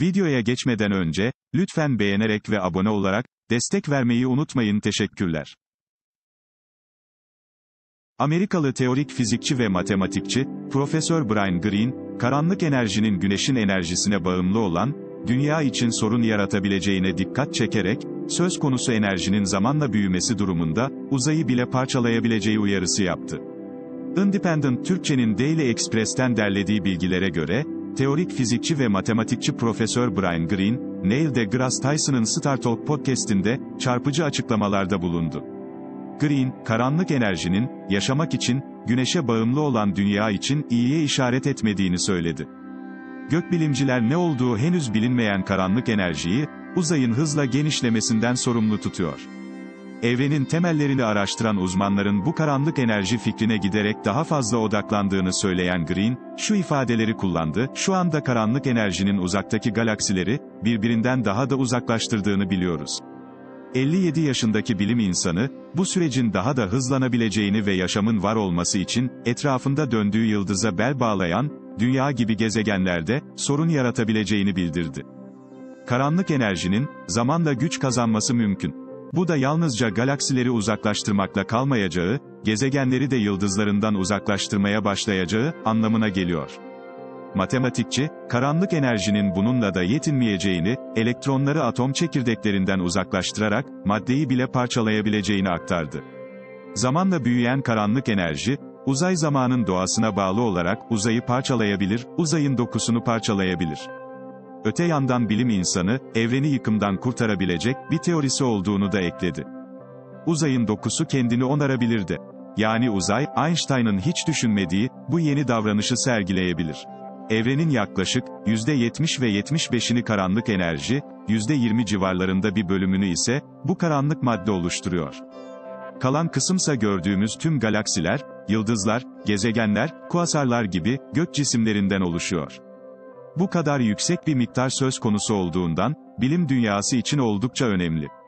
Videoya geçmeden önce, lütfen beğenerek ve abone olarak, destek vermeyi unutmayın. Teşekkürler. Amerikalı teorik fizikçi ve matematikçi, Profesör Brian Greene, karanlık enerjinin Güneş'in enerjisine bağımlı olan, dünya için sorun yaratabileceğine dikkat çekerek, söz konusu enerjinin zamanla büyümesi durumunda, uzayı bile parçalayabileceği uyarısı yaptı. Independent Türkçe'nin Daily Express'ten derlediği bilgilere göre, teorik fizikçi ve matematikçi Profesör Brian Greene, Neil deGrasse Tyson'ın Star Talk podcast'inde, çarpıcı açıklamalarda bulundu. Greene, karanlık enerjinin, yaşamak için, güneşe bağımlı olan dünya için iyiye işaret etmediğini söyledi. Gökbilimciler ne olduğu henüz bilinmeyen karanlık enerjiyi, uzayın hızla genişlemesinden sorumlu tutuyor. Evrenin temellerini araştıran uzmanların bu karanlık enerji fikrine giderek daha fazla odaklandığını söyleyen Greene, şu ifadeleri kullandı, "Şu anda karanlık enerjinin uzaktaki galaksileri, birbirinden daha da uzaklaştırdığını biliyoruz." 57 yaşındaki bilim insanı, bu sürecin daha da hızlanabileceğini ve yaşamın var olması için, etrafında döndüğü yıldıza bel bağlayan, dünya gibi gezegenlerde, sorun yaratabileceğini bildirdi. Karanlık enerjinin, zamanla güç kazanması mümkün. Bu da yalnızca galaksileri uzaklaştırmakla kalmayacağı, gezegenleri de yıldızlarından uzaklaştırmaya başlayacağı, anlamına geliyor. Matematikçi, karanlık enerjinin bununla da yetinmeyeceğini, elektronları atom çekirdeklerinden uzaklaştırarak, maddeyi bile parçalayabileceğini aktardı. Zamanla büyüyen karanlık enerji, uzay zamanın doğasına bağlı olarak, uzayı parçalayabilir, uzayın dokusunu parçalayabilir. Öte yandan bilim insanı, evreni yıkımdan kurtarabilecek, bir teorisi olduğunu da ekledi. Uzayın dokusu kendini onarabilirdi. Yani uzay, Einstein'ın hiç düşünmediği, bu yeni davranışı sergileyebilir. Evrenin yaklaşık, %70 ve %75'ini karanlık enerji, %20 civarlarında bir bölümünü ise, bu karanlık madde oluşturuyor. Kalan kısımsa gördüğümüz tüm galaksiler, yıldızlar, gezegenler, kuasarlar gibi, gök cisimlerinden oluşuyor. Bu kadar yüksek bir miktar söz konusu olduğundan, bilim dünyası için oldukça önemli.